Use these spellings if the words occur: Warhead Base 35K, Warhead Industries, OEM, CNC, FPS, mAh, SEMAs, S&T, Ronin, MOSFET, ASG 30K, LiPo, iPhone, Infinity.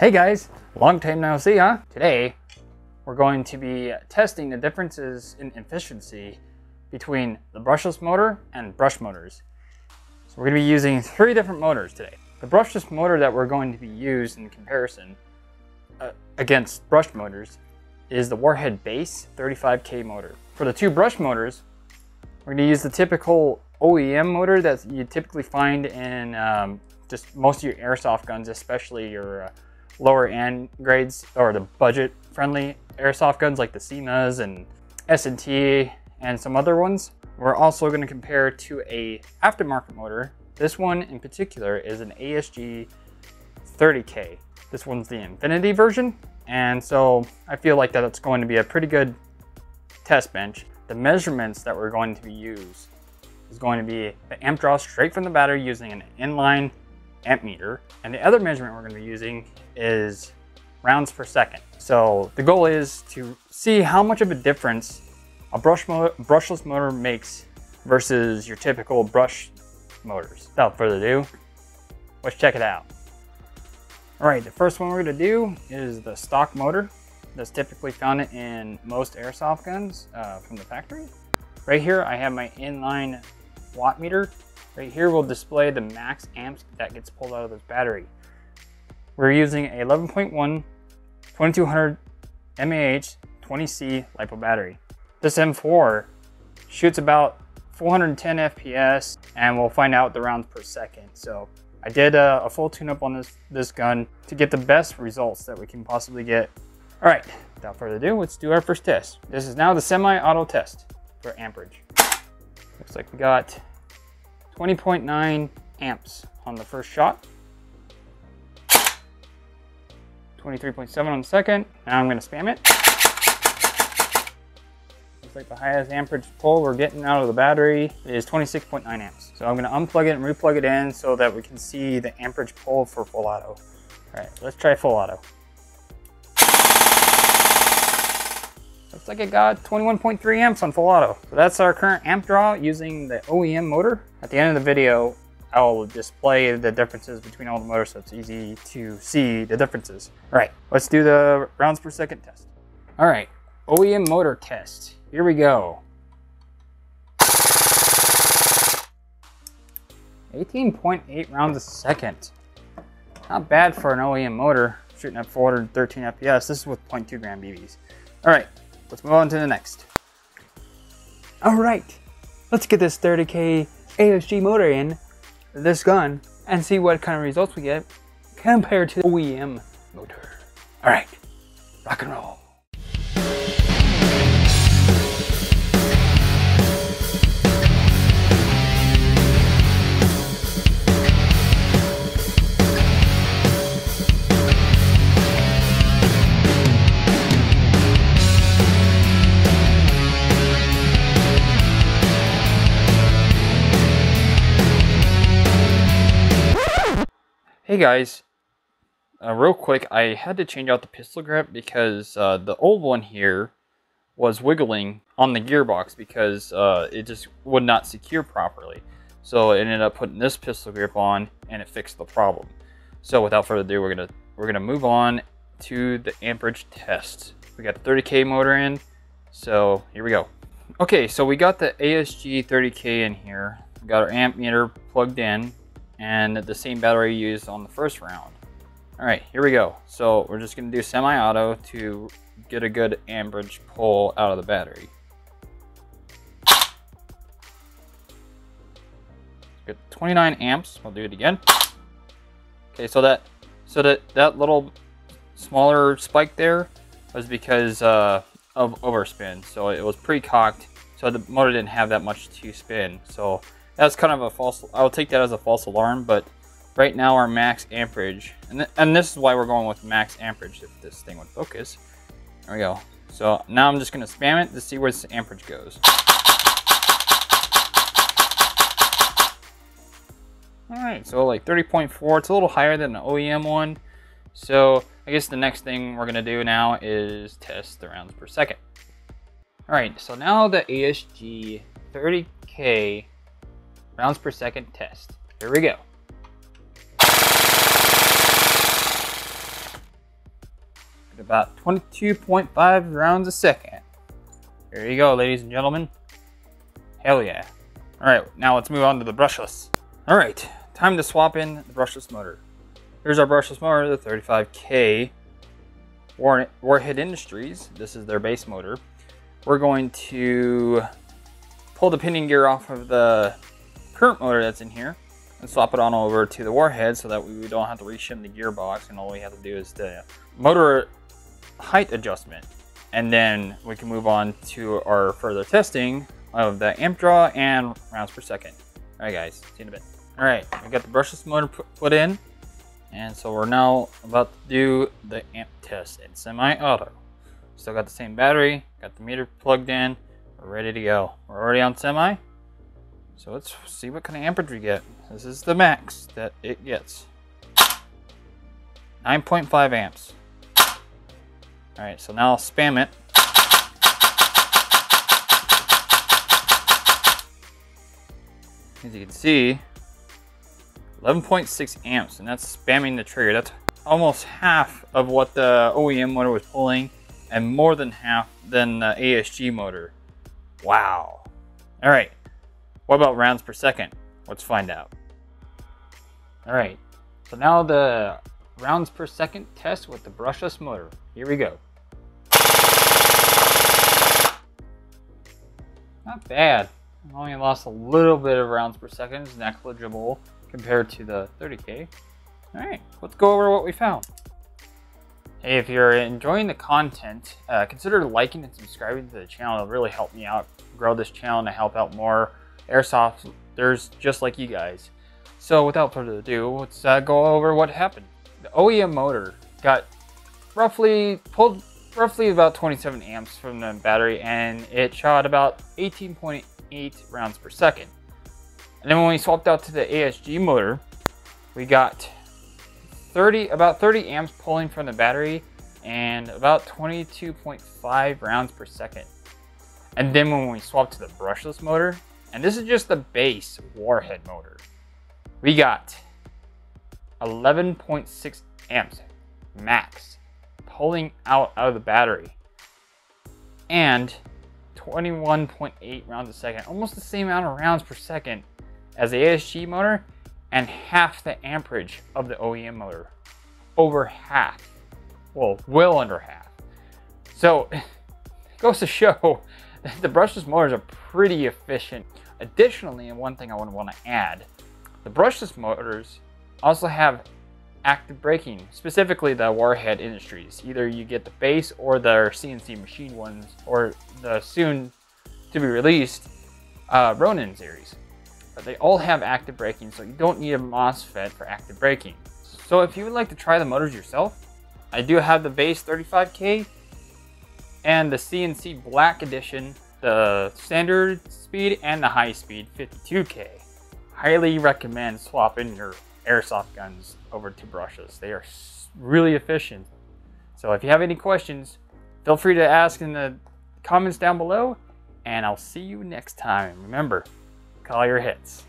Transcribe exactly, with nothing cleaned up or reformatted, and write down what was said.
Hey guys, long time no see, huh? Today, we're going to be testing the differences in efficiency between the brushless motor and brush motors. So we're gonna be using three different motors today. The brushless motor that we're going to be used in comparison uh, against brush motors is the Warhead Base thirty-five K motor. For the two brush motors, we're gonna use the typical O E M motor that you typically find in um, just most of your airsoft guns, especially your uh, lower end grades or the budget friendly airsoft guns like the SEMAs and S and T and some other ones. We're also going to compare to a aftermarket motor. This one in particular is an A S G thirty K. This one's the Infinity version. And so I feel like that it's going to be a pretty good test bench. The measurements that we're going to be used is going to be the amp draw straight from the battery using an inline amp meter, and the other measurement we're going to be using is rounds per second. So the goal is to see how much of a difference a brush motor, brushless motor makes versus your typical brush motors. Without further ado, let's check it out. All right, the first one we're going to do is the stock motor that's typically found in most airsoft guns uh, from the factory. Right here I have my inline watt meter. Right here will display the max amps that gets pulled out of this battery. We're using a eleven point one twenty-two hundred mAh twenty C LiPo battery. This M four shoots about four hundred ten F P S, and we'll find out the rounds per second. So I did a, a full tune-up on this, this gun to get the best results that we can possibly get. All right, without further ado, let's do our first test. This is now the semi-auto test for amperage. Looks like we got twenty point nine amps on the first shot, twenty-three point seven on the second. Now I'm gonna spam it. Looks like the highest amperage pull we're getting out of the battery is twenty-six point nine amps. So I'm gonna unplug it and replug it in so that we can see the amperage pull for full auto. All right, let's try full auto. Looks like it got twenty-one point three amps on full auto. So that's our current amp draw using the O E M motor. At the end of the video, I'll display the differences between all the motors so it's easy to see the differences. All right, let's do the rounds per second test. All right, O E M motor test. Here we go. eighteen point eight rounds a second. Not bad for an O E M motor, shooting at four hundred thirteen F P S. This is with zero point two gram B Bs. All right. Let's move on to the next. All right, let's get this thirty K A S G motor in, this gun, and see what kind of results we get compared to the O E M motor. All right, rock and roll. Hey guys, uh, real quick, I had to change out the pistol grip because uh, the old one here was wiggling on the gearbox because uh, it just would not secure properly. So I ended up putting this pistol grip on and it fixed the problem. So without further ado, we're gonna we're gonna move on to the amperage test. We got the thirty K motor in, so here we go. Okay, so we got the A S G thirty K in here. We got our amp meter plugged in and the same battery used on the first round. All right, here we go. So we're just gonna do semi-auto to get a good amperage pull out of the battery. Got twenty-nine amps, I'll do it again. Okay, so that so that, that little smaller spike there was because uh, of overspin. So it was pre-cocked, so the motor didn't have that much to spin. So that's kind of a false, I'll take that as a false alarm, but right now our max amperage, and, th and this is why we're going with max amperage if this thing would focus. There we go. So now I'm just gonna spam it to see where this amperage goes. All right, so like thirty point four, it's a little higher than the O E M one. So I guess the next thing we're gonna do now is test the rounds per second. All right, so now the A S G thirty K rounds per second test. Here we go. at about twenty-two point five rounds a second. There you go, ladies and gentlemen. Hell yeah. All right, now let's move on to the brushless. All right, time to swap in the brushless motor. Here's our brushless motor, the thirty-five K Warhead Industries. This is their base motor. We're going to pull the pinion gear off of the current motor that's in here and swap it on over to the Warhead so that we don't have to reshim the gearbox, and all we have to do is the motor height adjustment. And then we can move on to our further testing of the amp draw and rounds per second. All right, guys, see you in a bit. All right, we got the brushless motor put in, and so we're now about to do the amp test in semi-auto. Still got the same battery, got the meter plugged in, we're ready to go. We're already on semi, so let's see what kind of amperage we get. This is the max that it gets. nine point five amps. All right, so now I'll spam it. As you can see, eleven point six amps, and that's spamming the trigger. That's almost half of what the O E M motor was pulling, and more than half than the A S G motor. Wow. All right, what about rounds per second? Let's find out. All right, so now the rounds per second test with the brushless motor. Here we go. Not bad. I've only lost a little bit of rounds per second. It's negligible compared to the thirty K. All right, let's go over what we found. Hey, if you're enjoying the content, uh, consider liking and subscribing to the channel. It'll really help me out, grow this channel, and help out more airsofters just like you guys. So without further ado, let's uh, go over what happened. The O E M motor got roughly pulled roughly about twenty-seven amps from the battery, and it shot about eighteen point eight rounds per second. And then when we swapped out to the A S G motor, we got thirty about thirty amps pulling from the battery and about twenty-two point five rounds per second. And then when we swapped to the brushless motor, and this is just the base Warhead motor, we got eleven point six amps max pulling out, out of the battery and twenty-one point eight rounds a second, almost the same amount of rounds per second as the A S G motor, and half the amperage of the O E M motor. Over half, well, well under half. So it goes to show that the brushless motors are pretty efficient. Additionally, and one thing I would want to add, the brushless motors also have active braking, specifically the Warhead Industries. Either you get the base or their C N C machine ones, or the soon to be released uh, Ronin series. But they all have active braking, so you don't need a MOSFET for active braking. So if you would like to try the motors yourself, I do have the base thirty-five K and the C N C Black Edition, the standard speed and the high speed fifty-two K. Highly recommend swapping your airsoft guns over to brushless. They are really efficient. So if you have any questions, feel free to ask in the comments down below, and I'll see you next time. Remember, call your hits.